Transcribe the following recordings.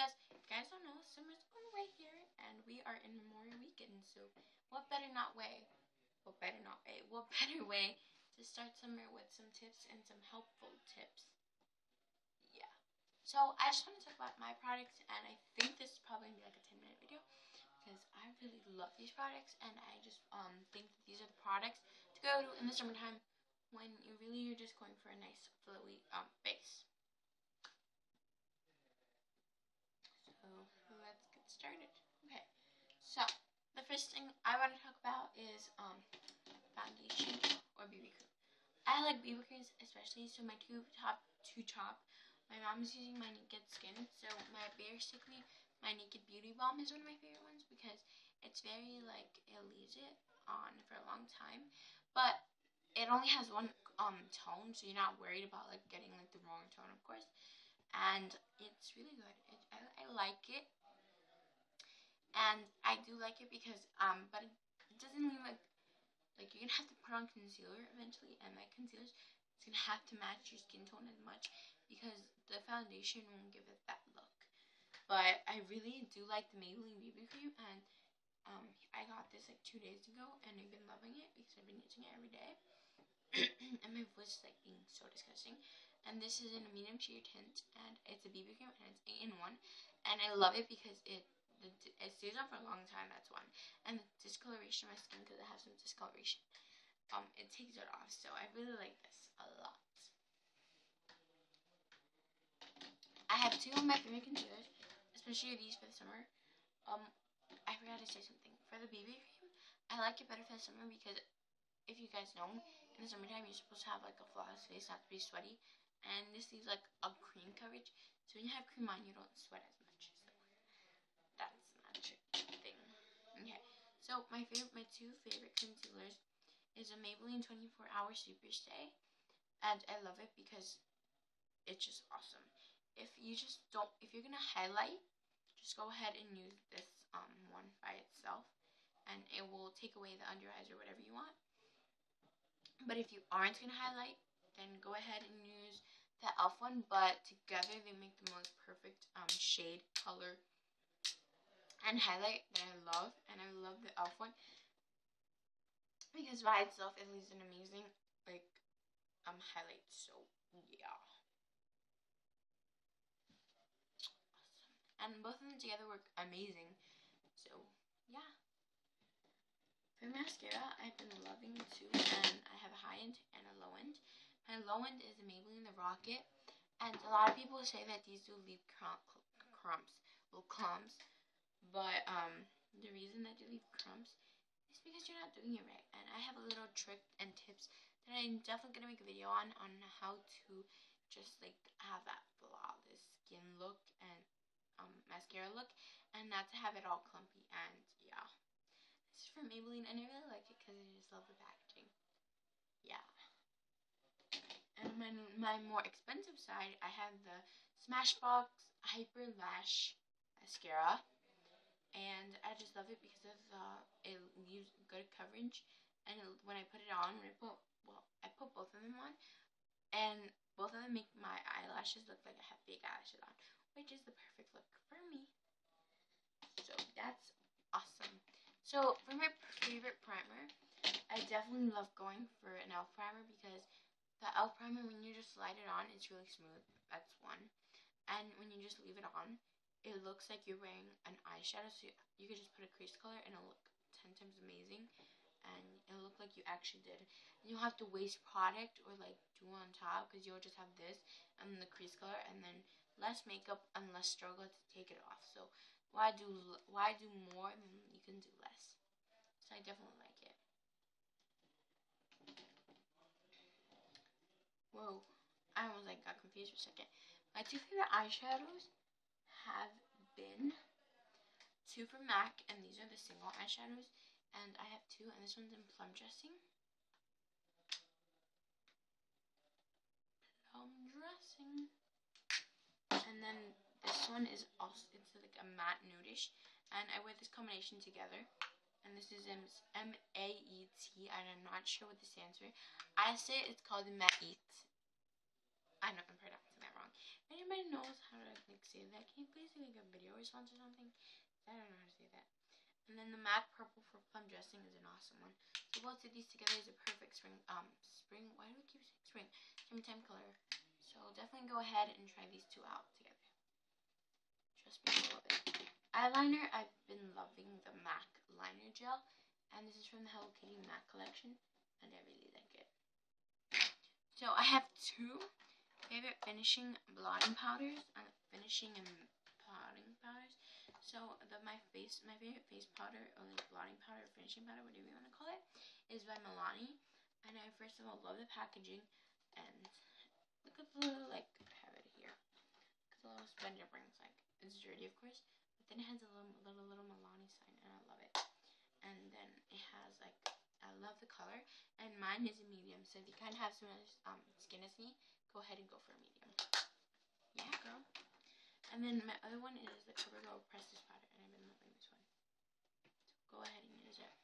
because if you guys don't know, summer's going away here and we are in Memorial Weekend, so what better way to start summer with some tips and some helpful tips. Yeah. So I just want to talk about my products, and I think this is probably going to be like a 10-minute video because I really love these products, and I just think that these are the products to go to in the summertime when you really are just going for a nice flowy base. So let's get started. Okay, so the first thing I want to talk about is foundation or BB cream. I like BB creams especially, so my two top. My mom is using my Naked Skin, so my Naked Beauty Balm is one of my favorite ones because it's very, like, it leaves it on for a long time, but it only has one tone, so you're not worried about, like, getting, like, the wrong tone, of course, and it's really good. I like it, and I do like it because, but it doesn't mean, like, you're gonna have to put on concealer eventually, and my concealer's gonna have to match your skin tone as much because the foundation won't give it that look. But I really do like the Maybelline BB cream, and I got this like 2 days ago, and I've been loving it because I've been using it every day. And my voice is like being so disgusting. And this is in a medium sheer tint, and it's a BB cream, and it's 8-in-1, and I love it because it stays on for a long time. That's one. And the discoloration of my skin, because it has some discoloration, it takes it off, so I really like this a lot. I have two of my favorite concealers, especially these for the summer. I forgot to say something. For the BB cream, I like it better for the summer because, if you guys know, in the summertime you're supposed to have like a flawless face, not to be sweaty, and this leaves like a cream coverage, so when you have cream on you don't sweat as much, so that's not a trick thing. Okay, so my two favorite concealers is a Maybelline 24-Hour Superstay, and I love it because it's just awesome. If you're gonna highlight, just go ahead and use this one by itself, and it will take away the under eyes or whatever you want. But if you aren't gonna highlight, then go ahead and use the ELF one, but together they make the most perfect shade, color, and highlight that I love, and I love the ELF one because by itself it leaves an amazing like highlight. So yeah, awesome. And both of them together work amazing. So yeah. For mascara, I've been loving too, and I have a high end and a low end. My low end is Maybelline the Rocket, and a lot of people say that these do leave clumps, but the reason that they leave clumps, it's because you're not doing it right. And I have a little trick and tips that I'm definitely going to make a video on how to just like have that flawless skin look and mascara look, and not to have it all clumpy. And yeah, this is from Maybelline, and I really like it because I just love the packaging. Yeah. And my more expensive side, I have the Smashbox Hyperlash mascara. And I just love it because it leaves good coverage, and I put both of them on, and both of them make my eyelashes look like I have fake eyelashes on, which is the perfect look for me. So that's awesome. So for my favorite primer, I definitely love going for an ELF primer because the ELF primer, when you just slide it on, it's really smooth. That's one. And when you just leave it on, it looks like you're wearing an eyeshadow, so you could just put a crease color and it'll look 10 times amazing, and it'll look like you actually did. And you'll have to waste product or like do on top, because you'll just have this and then the crease color and then less makeup and less struggle to take it off. So why do more than you can do less? So I definitely like it. Whoa, I almost like got confused for a second. My two favorite eyeshadows have been two from MAC, and these are the single eyeshadows, and I have two, and this one's in Plum Dressing, and then this one is also, it's like a matte nudish, and I wear this combination together, and this is M-A-E-T, and I'm not sure what this stands for. I say it's called Maet. I know I'm pronouncing that wrong. If everybody knows how to like say that. Can you please do like a video response or something? I don't know how to say that. And then the MAC Purple for Plum Dressing is an awesome one. So both of these together is a perfect spring, why do we keep saying spring? Springtime color. So definitely go ahead and try these two out together. Trust me, I love it. Eyeliner, I've been loving the MAC Liner Gel. And this is from the Hello Kitty MAC Collection. And I really like it. So I have two favorite finishing blotting powders. So my favorite face powder, or like blotting powder, finishing powder, whatever you want to call it, is by Milani. And I first of all love the packaging, and look at the little, like, I have it here, because the little spender brings, like, it's dirty of course, but then it has a little Milani sign, and I love it. And then it has, like, I love the color, and mine is a medium, so if you kind of have similar skin as me, go ahead and go for a medium. Yeah, girl. And then my other one is the Covergirl Precious Powder, and I've been loving this one. So go ahead and use it.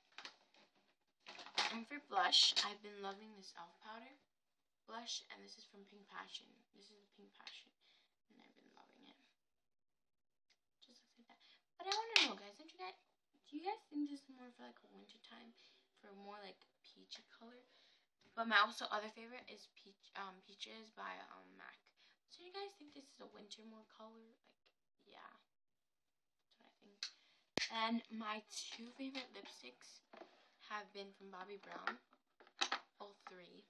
And for blush, I've been loving this ELF powder blush, and this is from Pink Passion. This is the Pink Passion, and I've been loving it. Just looks like that. But I want to know, guys, do you guys think this is more for like a winter time, for more like peachy color? But my also other favorite is Peaches by MAC. So you guys think this is a winter more color? Like, yeah. That's what I think. And my two favorite lipsticks have been from Bobbi Brown. All three.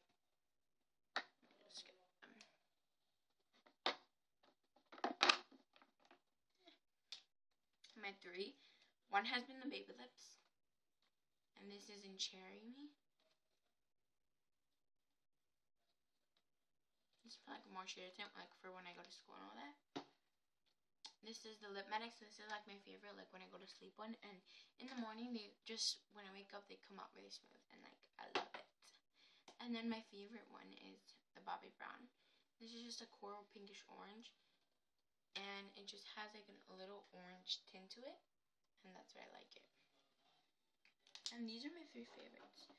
Let me just skip them. My three. One has been the Babylips. And this is in Cherry Me. It's for like a more shade attempt, like for when I go to school and all that. This is the Lip Medic, so this is like my favorite, like when I go to sleep one. And in the morning, when I wake up, they come out really smooth. And like, I love it. And then my favorite one is the Bobbi Brown. This is just a coral pinkish orange. And it just has like a little orange tint to it. And that's why I like it. And these are my three favorites.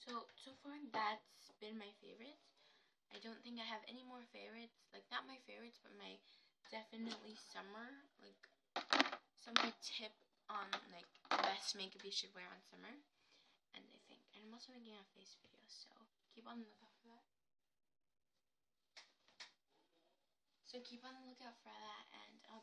So far, that's been my favorites. I don't think I have any more favorites, like not my favorites, but my definitely summer tip on like the best makeup you should wear on summer. And I think, and I'm also making a face video, so keep on the lookout for that. And I'll definitely